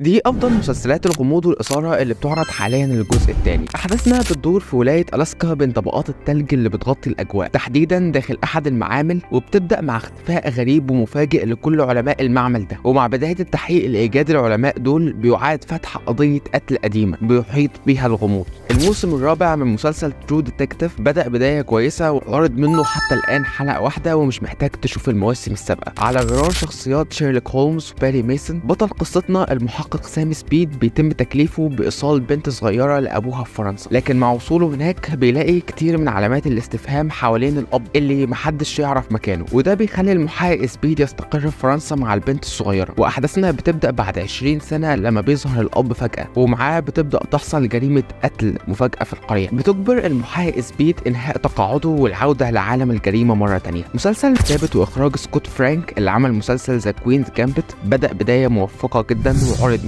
دي افضل مسلسلات الغموض والاثاره اللي بتعرض حاليا للجزء الثاني. احداثنا بتدور في ولايه الاسكا بين طبقات الثلج اللي بتغطي الاجواء، تحديدا داخل احد المعامل، وبتبدا مع اختفاء غريب ومفاجئ لكل علماء المعمل ده. ومع بدايه التحقيق لايجاد العلماء دول بيعاد فتح قضيه قتل قديمه بيحيط بيها الغموض. الموسم الرابع من مسلسل ترو ديتكتيف بدا بدايه كويسه، وعرض منه حتى الان حلقه واحده ومش محتاج تشوف المواسم السابقه. على غرار شخصيات شيرلوك هولمز وباري ميسن، بطل قصتنا المحقق سامي سبيد بيتم تكليفه بإيصال بنت صغيرة لأبوها في فرنسا، لكن مع وصوله هناك بيلاقي كتير من علامات الاستفهام حوالين الأب اللي محدش يعرف مكانه، وده بيخلي المحقق سبيد يستقر في فرنسا مع البنت الصغيرة. وأحداثنا بتبدأ بعد 20 سنة لما بيظهر الأب فجأة، ومعاه بتبدأ تحصل جريمة قتل مفاجأة في القرية، بتجبر المحقق سبيد إنهاء تقاعده والعودة لعالم الجريمة مرة تانية. مسلسل كتابة وإخراج سكوت فرانك اللي عمل مسلسل ذا كوينز جامبت بدأ بداية موفقة جدا، وعرض